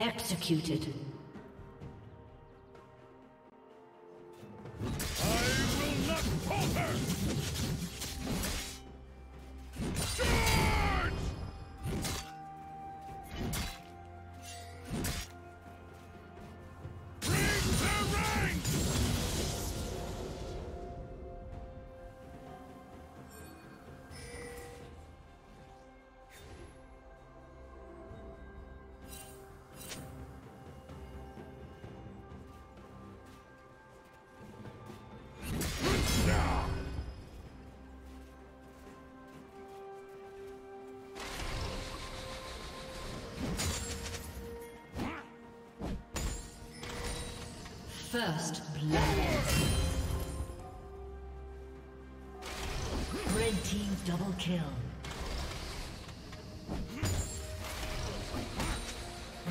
Executed. First blood. Red team double kill.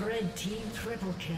Red team triple kill.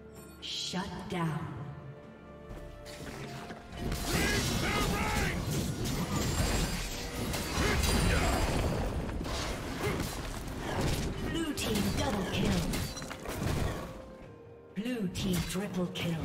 Shut down. Blue team double kill. Blue team triple kill.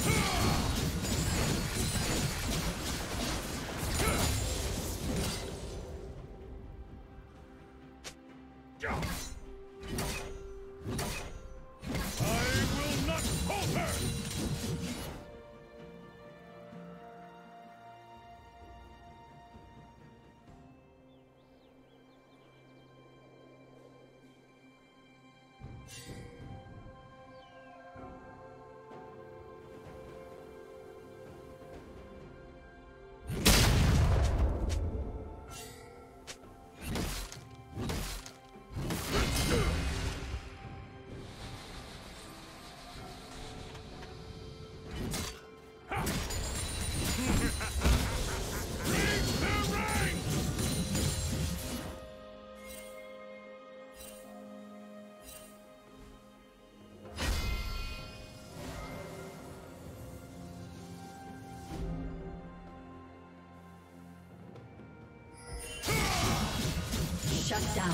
Shut down.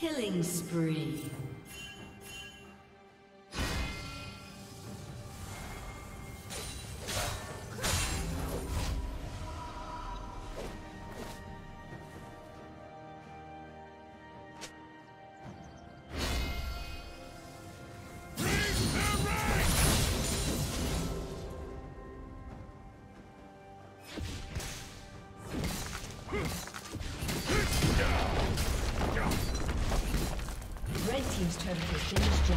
Killing spree. Team's turret has been destroyed.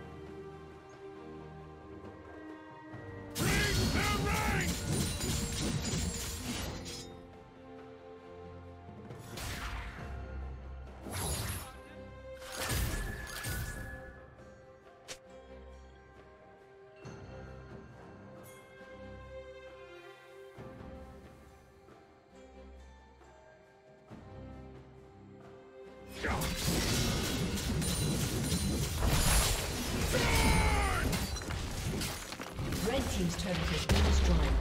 Team's turret has been destroyed.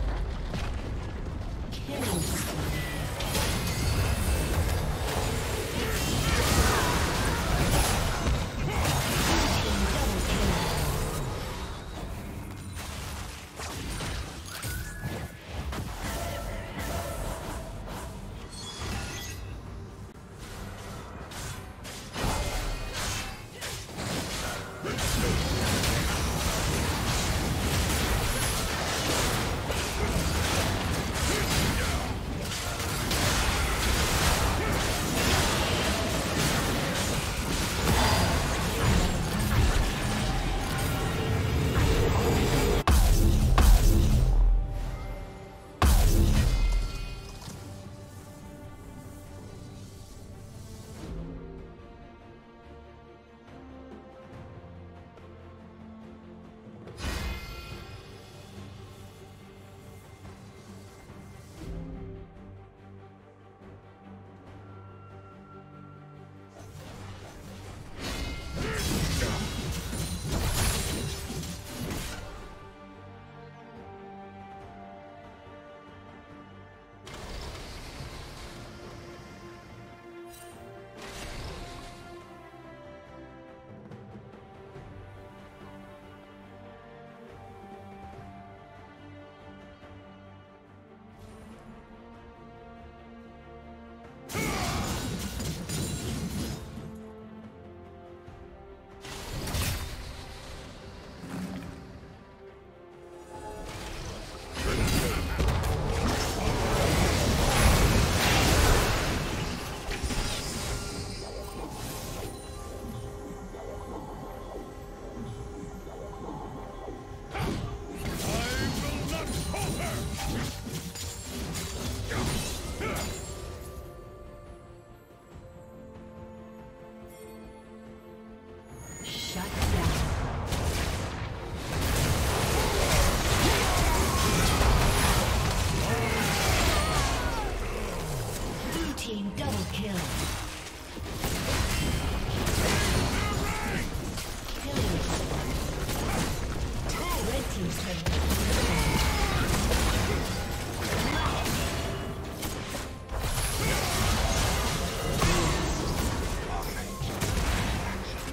Killing spree.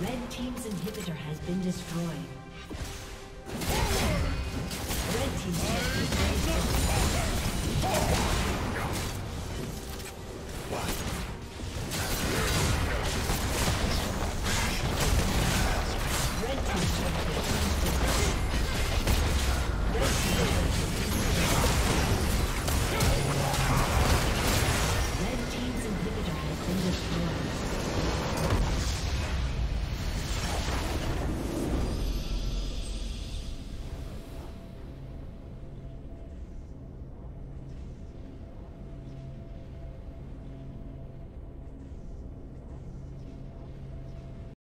Red team's inhibitor has been destroyed.